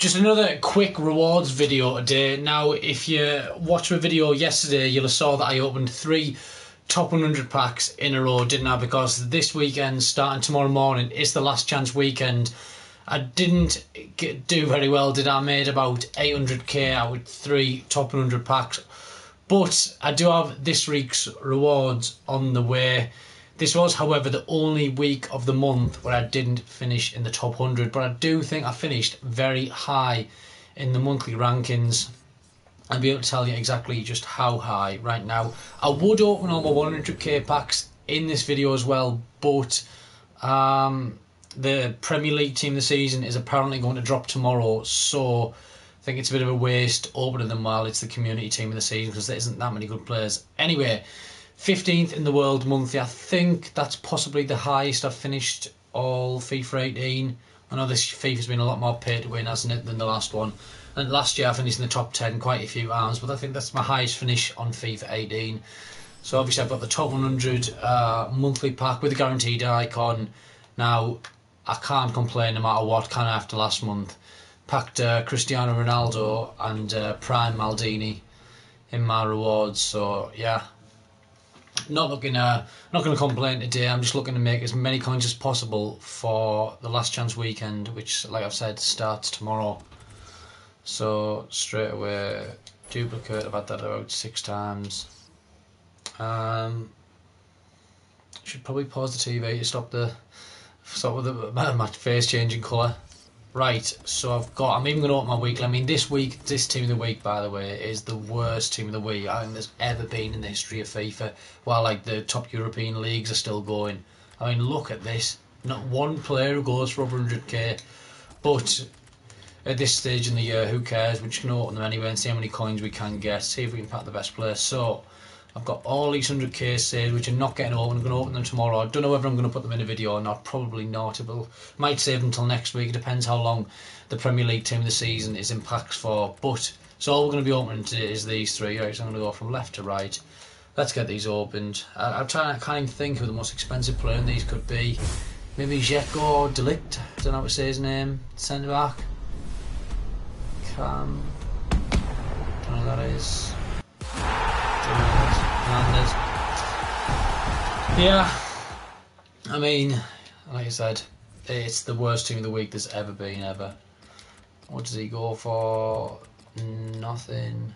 Just another quick rewards video today. Now, if you watched my video yesterday, you'll have saw that I opened 3 top 100 packs in a row, didn't I? Because this weekend, starting tomorrow morning, is the last chance weekend. I didn't do very well, did I? Made about 800k out with 3 top 100 packs. But I do have this week's rewards on the way. This was, however, the only week of the month where I didn't finish in the top 100, but I do think I finished very high in the monthly rankings. I'll be able to tell you exactly just how high right now. I would open all my 100k packs in this video as well, but the Premier League team this season is apparently going to drop tomorrow, so I think it's a bit of a waste opening them while it's the community team of the season, because there isn't that many good players. Anyway, 15th in the world monthly. I think that's possibly the highest I've finished all FIFA 18. I know this FIFA's been a lot more pay to win, hasn't it, than the last one. And last year I finished in the top 10 quite a few times, but I think that's my highest finish on FIFA 18. So obviously I've got the top 100 monthly pack with a guaranteed icon. Now, I can't complain no matter what, can I, after last month? Packed Cristiano Ronaldo and Prime Maldini in my rewards, so yeah. Not going to complain today. I'm just looking to make as many coins as possible for the last chance weekend, which, like I've said, starts tomorrow. So straight away, duplicate. I've had that out 6 times. Should probably pause the TV to stop with my face changing colour. Right. So I'm even going to open my weekly. I mean, this team of the week, by the way, is the worst team of the week I think there's ever been in the history of FIFA. While like the top European leagues are still going. I mean, look at this. Not one player who goes for over 100k. But at this stage in the year, who cares? We're just going to open them anyway and see how many coins we can get. See if we can pack the best player. So I've got all these 100k saves which are not getting open. I'm going to open them tomorrow. I don't know whether I'm going to put them in a video or not. Probably not. It might save them until next week. It depends how long the Premier League team of the season is in packs for. But so all we're going to be opening today is these 3. Right, so I'm going to go from left to right. Let's get these opened. I can't even think who the most expensive player in these could be. Maybe Giacomo Delict. I don't know how to say his name. Centre back. Cam. I don't know who that is. Yeah, I mean, like I said, it's the worst team of the week there's ever been, ever. What does he go for? Nothing.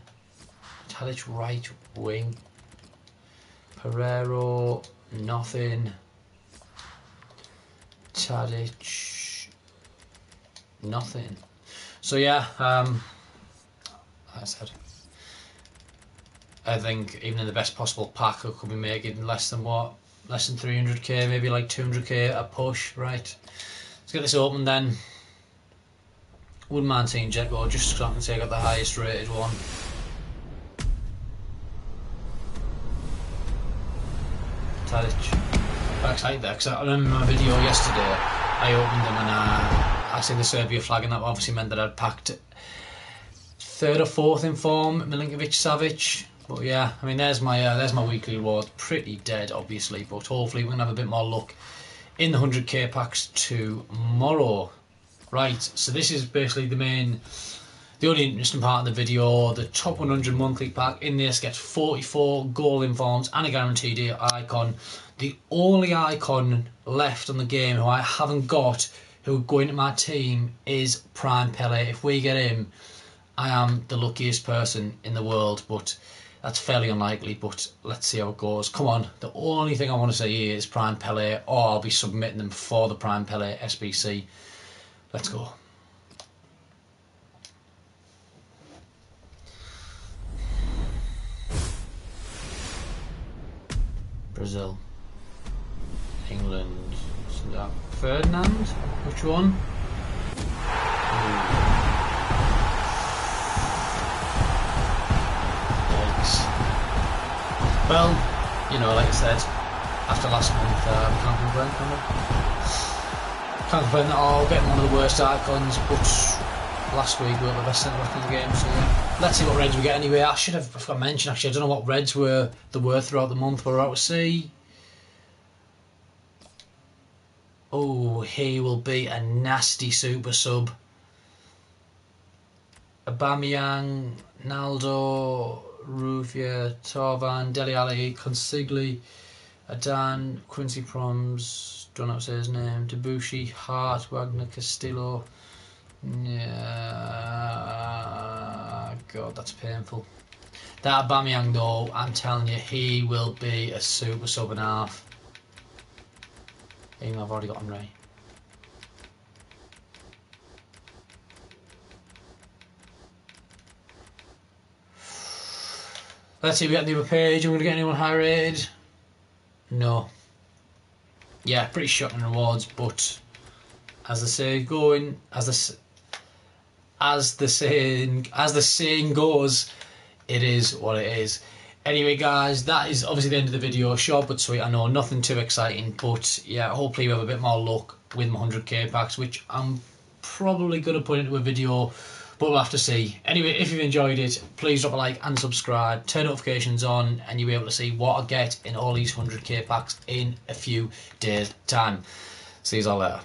Tadic, right wing. Pereiro, nothing. Tadic, nothing. So yeah, like I said, I think even in the best possible pack, I could be making less than what? Less than 300k, maybe like 200k a push, right? Let's get this open then. Wouldn't mind seeing Jetbo just because I can take out the highest rated one. Tadic. I'm excited there because I remember my video yesterday, I opened them and I seen the Serbia flag, and that obviously meant that I'd packed 3rd or 4th in form, Milinkovic-Savic. But yeah, I mean, there's my weekly reward. Pretty dead, obviously, but hopefully we're gonna have a bit more luck in the 100k packs tomorrow. Right, so this is basically the only interesting part of the video. The top 100 monthly pack in this gets 44 goal informs and a guaranteed icon. The only icon left on the game who I haven't got, who would go into my team, is Prime Pele. If we get him, I am the luckiest person in the world, but that's fairly unlikely, but let's see how it goes. Come on, the only thing I want to say here is Prime Pele, or I'll be submitting them for the Prime Pele SBC. Let's go. Brazil. England. Ferdinand? Which one? Ooh. Well, you know, like I said, after last month, we can't complain, can we? Can't complain at all, getting one of the worst icons, but last week we were the best centre back in the game, so yeah. Let's see what reds we get anyway. I should have, I forgot to mention actually, I don't know what reds were throughout the month. We're out to see. Oh, he will be a nasty super sub. Aubameyang, Naldo, Rufia, Torvan, Deli Alley, Consigli, Adan, Quincy Proms, don't know how to say his name, Debushi, Hart, Wagner, Castillo. Yeah, God, that's painful. That Aubameyang though, I'm telling you, he will be a super sub and half. Even though I've already got him right. Let's see if we get the other page. Are we going to get anyone high rated? No. Yeah, pretty shocking rewards, but as they say, going as the saying goes, it is what it is. Anyway, guys, that is obviously the end of the video. Short but sweet. I know, nothing too exciting, but yeah, hopefully we have a bit more luck with my 100k packs, which I'm probably going to put into a video. But we'll have to see. Anyway, if you've enjoyed it, please drop a like and subscribe. Turn notifications on and you'll be able to see what I get in all these 100k packs in a few days' time. See you all later.